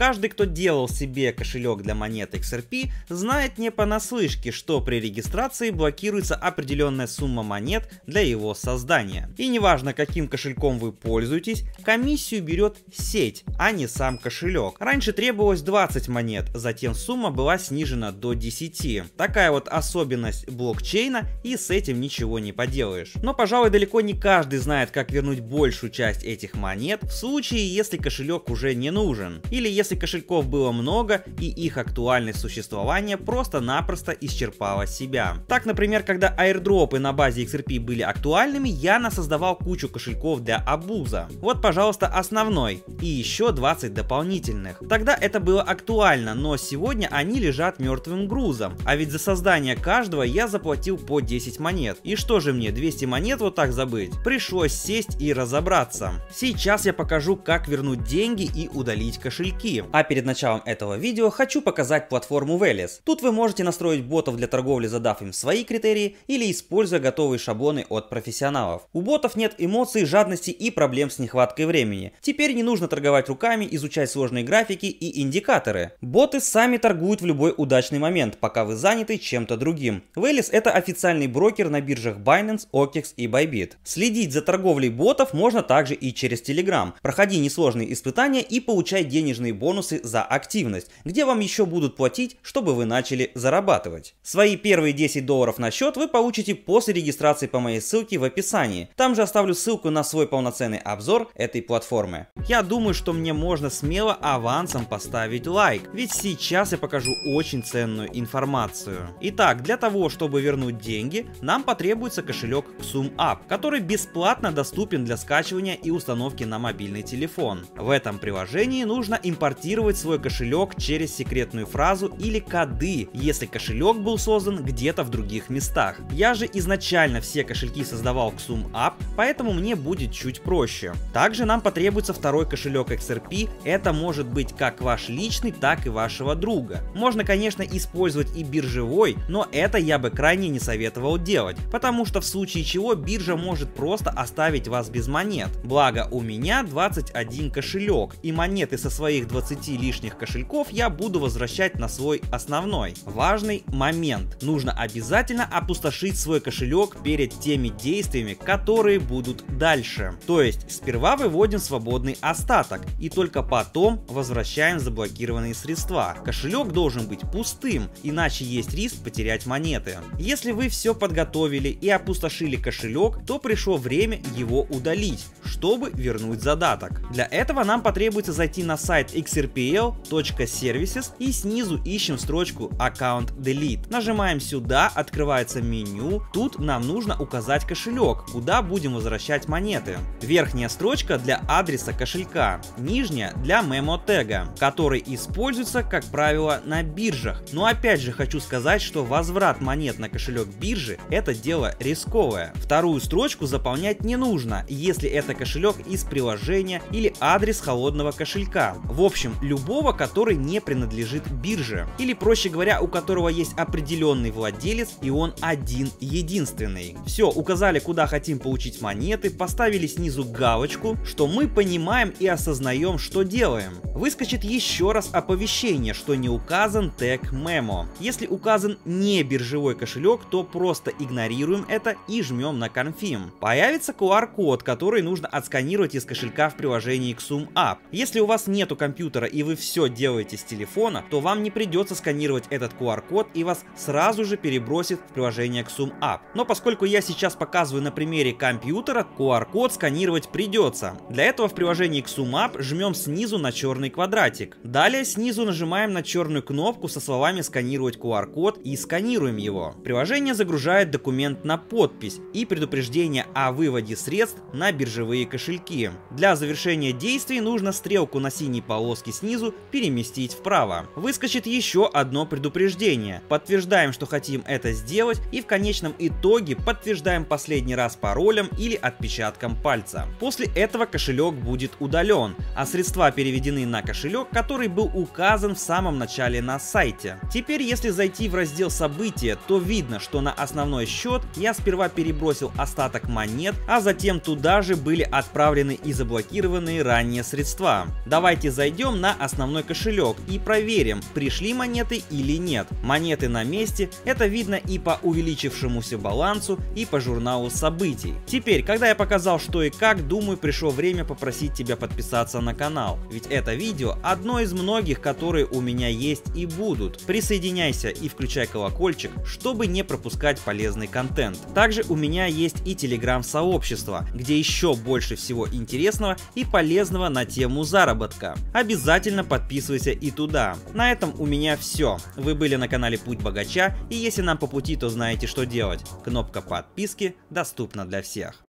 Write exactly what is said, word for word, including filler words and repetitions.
Каждый, кто делал себе кошелек для монет икс эр пи, знает не понаслышке, что при регистрации блокируется определенная сумма монет для его создания. И неважно, каким кошельком вы пользуетесь, комиссию берет сеть, а не сам кошелек. Раньше требовалось двадцать монет, затем сумма была снижена до десяти. Такая вот особенность блокчейна, и с этим ничего не поделаешь. Но, пожалуй, далеко не каждый знает, как вернуть большую часть этих монет в случае, если кошелек уже не нужен. Или если кошельков было много и их актуальность существования просто-напросто исчерпала себя. Так, например, когда аирдропы на базе икс эр пи были актуальными, я насоздавал кучу кошельков для абуза. Вот, пожалуйста, основной и еще двадцать дополнительных. Тогда это было актуально, но сегодня они лежат мертвым грузом. А ведь за создание каждого я заплатил по десять монет. И что же мне, двести монет вот так забыть? Пришлось сесть и разобраться. Сейчас я покажу, как вернуть деньги и удалить кошельки. А перед началом этого видео хочу показать платформу Veles. Тут вы можете настроить ботов для торговли, задав им свои критерии, или используя готовые шаблоны от профессионалов. У ботов нет эмоций, жадности и проблем с нехваткой времени. Теперь не нужно торговать руками, изучать сложные графики и индикаторы. Боты сами торгуют в любой удачный момент, пока вы заняты чем-то другим. Veles — это официальный брокер на биржах Binance, Okex и Bybit. Следить за торговлей ботов можно также и через Telegram. Проходи несложные испытания и получай денежные бонусы за активность, где вам еще будут платить, чтобы вы начали зарабатывать. Свои первые десять долларов на счет вы получите после регистрации по моей ссылке в описании. Там же оставлю ссылку на свой полноценный обзор этой платформы. Я думаю, что мне можно смело авансом поставить лайк, ведь сейчас я покажу очень ценную информацию. Итак, для того, чтобы вернуть деньги, нам потребуется кошелек XUMM App, который бесплатно доступен для скачивания и установки на мобильный телефон. В этом приложении нужно импортировать свой кошелек через секретную фразу или коды, если кошелек был создан где-то в других местах. Я же изначально все кошельки создавал XUMM App, поэтому мне будет чуть проще. Также нам потребуется второй кошелек икс эр пи, это может быть как ваш личный, так и вашего друга. Можно, конечно, использовать и биржевой, но это я бы крайне не советовал делать, потому что в случае чего биржа может просто оставить вас без монет. Благо у меня двадцать один кошелек, и монеты со своих двадцати лишних кошельков я буду возвращать на свой основной. Важный момент. Нужно обязательно опустошить свой кошелек перед теми действиями, которые будут дальше. То есть сперва выводим свободный остаток и только потом возвращаем заблокированные средства. Кошелек должен быть пустым, иначе есть риск потерять монеты. Если вы все подготовили и опустошили кошелек, то пришло время его удалить, чтобы вернуть задаток. Для этого нам потребуется зайти на сайт икс эр пи эл точка сервисис и снизу ищем строчку аккаунт delete. Нажимаем сюда, открывается меню. Тут нам нужно указать кошелек, куда будем возвращать монеты. Верхняя строчка для адреса кошелька, нижняя для мемотега, который используется, как правило, на биржах. Но опять же хочу сказать, что возврат монет на кошелек биржи — это дело рисковое. Вторую строчку заполнять не нужно, если это кошелек из приложения или адрес холодного кошелька. В общем, любого, который не принадлежит бирже. Или, проще говоря, у которого есть определенный владелец и он один единственный. Все, указали, куда хотим получить монеты, поставили снизу галочку, что мы понимаем и осознаем, что делаем. Выскочит еще раз оповещение, что не указан тег мемо. Если указан не биржевой кошелек, то просто игнорируем это и жмем на конфирм. Появится ку ар-код, который нужно отсканировать из кошелька в приложении XUMM App. Если у вас нету компьютера и вы все делаете с телефона, то вам не придется сканировать этот ку ар-код и вас сразу же перебросит в приложение XUMM App. Но поскольку я сейчас показываю на примере компьютера, ку ар-код сканировать придется. Для этого в приложении XUMM App жмем снизу на черный квадратик. Далее снизу нажимаем на черную кнопку со словами «Сканировать ку ар-код» и сканируем его. Приложение загружает документ на подпись и предупреждение о выводе средств на биржевые кошельки. Для завершения действий нужно стрелку на синей полоске снизу переместить вправо. Выскочит еще одно предупреждение. Подтверждаем, что хотим это сделать, и в конечном итоге подтверждаем последний раз паролем или отпечатком пальца. После этого кошелек будет удален, а средства переведены на кошелек, который был указан в самом начале на сайте. Теперь, если зайти в раздел «События», то видно, что на основной счет я сперва перебросил остаток монет, а затем туда же были отправлены и заблокированные ранее средства. Давайте зайдем перейдем на основной кошелек и проверим, пришли монеты или нет. Монеты на месте, это видно и по увеличившемуся балансу, и по журналу событий. Теперь, когда я показал, что и как, думаю, пришло время попросить тебя подписаться на канал, ведь это видео одно из многих, которые у меня есть и будут. Присоединяйся и включай колокольчик, чтобы не пропускать полезный контент. Также у меня есть и телеграм-сообщество, где еще больше всего интересного и полезного на тему заработка. Обязательно подписывайся и туда. На этом у меня все. Вы были на канале Путь Богача, и если нам по пути, то знаете, что делать. Кнопка подписки доступна для всех.